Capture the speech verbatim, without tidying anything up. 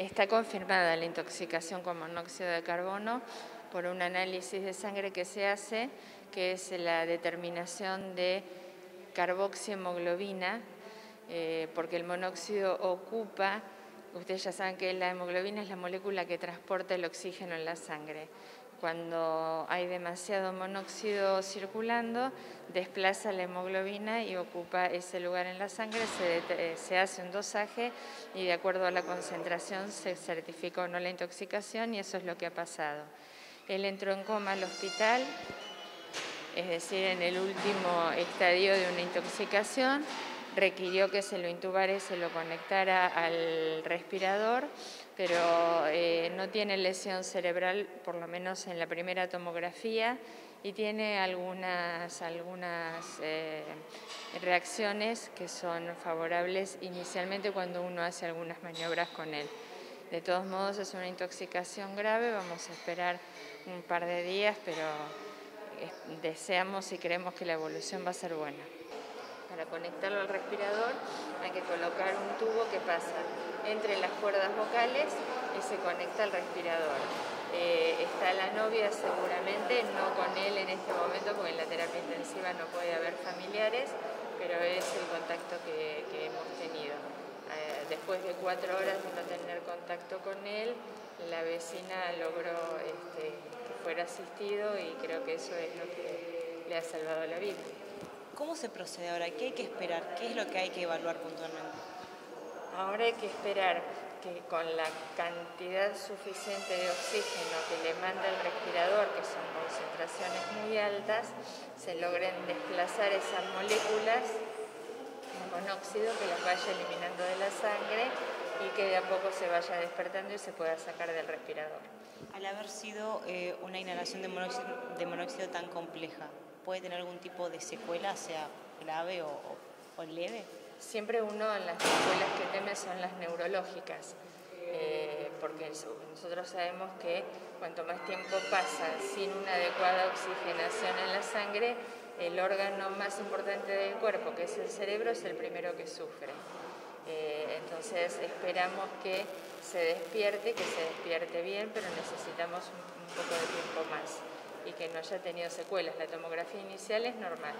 Está confirmada la intoxicación con monóxido de carbono por un análisis de sangre que se hace, que es la determinación de carboxihemoglobina, eh, porque el monóxido ocupa, ustedes ya saben que la hemoglobina es la molécula que transporta el oxígeno en la sangre. Cuando hay demasiado monóxido circulando, desplaza la hemoglobina y ocupa ese lugar en la sangre, se, se hace un dosaje y de acuerdo a la concentración se certifica o no la intoxicación y eso es lo que ha pasado. Él entró en coma al hospital, es decir, en el último estadio de una intoxicación, requirió que se lo intubara y se lo conectara al respirador, pero eh, no tiene lesión cerebral, por lo menos en la primera tomografía, y tiene algunas, algunas eh, reacciones que son favorables inicialmente cuando uno hace algunas maniobras con él. De todos modos es una intoxicación grave, vamos a esperar un par de días, pero deseamos y creemos que la evolución va a ser buena. Para conectarlo al respirador hay que colocar un tubo que pasa entre las cuerdas vocales y se conecta al respirador. Eh, está la novia seguramente, no con él en este momento porque en la terapia intensiva no puede haber familiares, pero es el contacto que, que hemos tenido. Eh, después de cuatro horas de no tener contacto con él, la vecina logró este, que fuera asistido y creo que eso es lo que le ha salvado la vida. ¿Cómo se procede ahora? ¿Qué hay que esperar? ¿Qué es lo que hay que evaluar puntualmente? Ahora hay que esperar que con la cantidad suficiente de oxígeno que le manda el respirador, que son concentraciones muy altas, se logren desplazar esas moléculas de monóxido que las vaya eliminando de la sangre y que de a poco se vaya despertando y se pueda sacar del respirador. Al haber sido eh, una inhalación de monóxido, de monóxido tan compleja, ¿puede tener algún tipo de secuela, sea grave o, o, o leve? Siempre uno, las secuelas que teme son las neurológicas, eh, porque nosotros sabemos que cuanto más tiempo pasa sin una adecuada oxigenación en la sangre, el órgano más importante del cuerpo, que es el cerebro, es el primero que sufre. Eh, entonces esperamos que se despierte, que se despierte bien, pero necesitamos un, un poco de tiempo más. Y que no haya tenido secuelas. La tomografía inicial es normal.